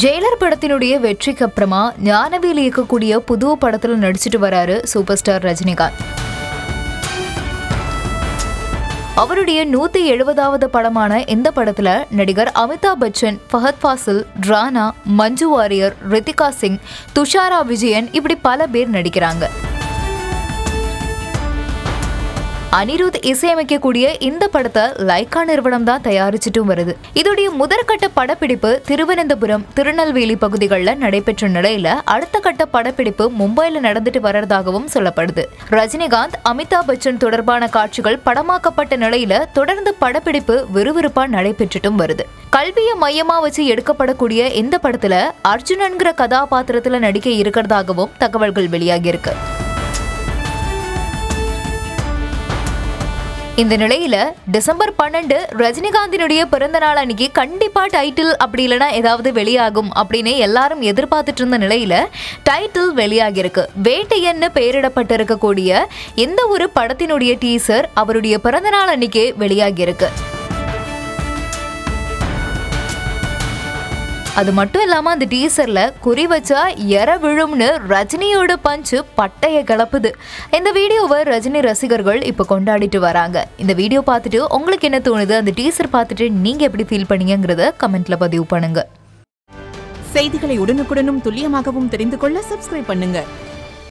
Jailer படத்தினுடைய வெற்றிக்கு அப்புறமா ஞானவேல் இயக்கக்கூடிய புது படத்துல நடிச்சிட்டு வராரு சூப்பர் ஸ்டார் ரஜினிகாந்த். அவருடைய 170வது படமான இந்த படத்துல நடிகர் அமிதாப் பச்சன், ஃபஹத் ஃபாசில், ரானா, மஞ்சு வாரியர், ரித்திகா சிங், துஷாரா விஜயன் இப்படி பல பேர் நடிக்கிறாங்க. அனிருத் இசையமைக்கக்கூடிய இந்த படத்தை லைக்கா நிறுவனம் தான் தயாரிச்சிட்டும் வருது. இதோடைய முதற்கட்ட படப்பிடிப்பு திருவனந்தபுரம், திருநெல்வேலி பகுதிகளில் நடைபெற்ற நிலையில அடுத்த கட்ட படப்பிடிப்பு மும்பையில் நடந்துட்டு வர்றதாகவும் சொல்லப்படுது. ரஜினிகாந்த், அமிதாப் பச்சன் தொடர்பான காட்சிகள் படமாக்கப்பட்ட நிலையில தொடர்ந்து படப்பிடிப்பு விறுவிறுப்பா நடைபெற்றுட்டும் வருது. கல்வியை மையமா வச்சு எடுக்கப்படக்கூடிய இந்த படத்துல அர்ஜுனன்கிற கதாபாத்திரத்துல நடிக்க இருக்கிறதாகவும் தகவல்கள் வெளியாகியிருக்கு. இந்த நிலையில December 12 ரஜினிகாந்தினுடைய பிறந்த நாள் அன்னைக்கு கண்டிப்பா டைட்டில் அப்படி இல்லனா ஏதாவது வெளியாகும் அப்படின்னு எல்லாரும் எதிர்பார்த்துட்டு இருந்த நிலையில டைட்டில் வெளியாகிருக்கு. வேட்டையன்னு பெயரிடப்பட்டிருக்கக்கூடிய இந்த ஒரு படத்தினுடைய டீசர் அவருடைய பிறந்த நாள் அன்னைக்கே வெளியாகிருக்கு. அது மட்டும் இல்லாம அந்த டீசர்ல குறி வச்சா எற விழும்னு ரஜினியோட பஞ்சு பட்டைய கலப்புது. இந்த வீடியோவை ரஜினி ரசிகர்கள் இப்ப கொண்டாடிட்டு வராங்க. இந்த வீடியோ பார்த்துட்டு உங்களுக்கு என்ன தோணுது, அந்த டீசர் பார்த்துட்டு நீங்க எப்படி ஃபீல் பண்ணீங்கங்கறத கமெண்ட்ல பதிவு பண்ணுங்க. செய்திகளை உடனுக்குடனும் துல்லியமாகவும் தெரிந்து கொள்ள சப்ஸ்கிரைப் பண்ணுங்க.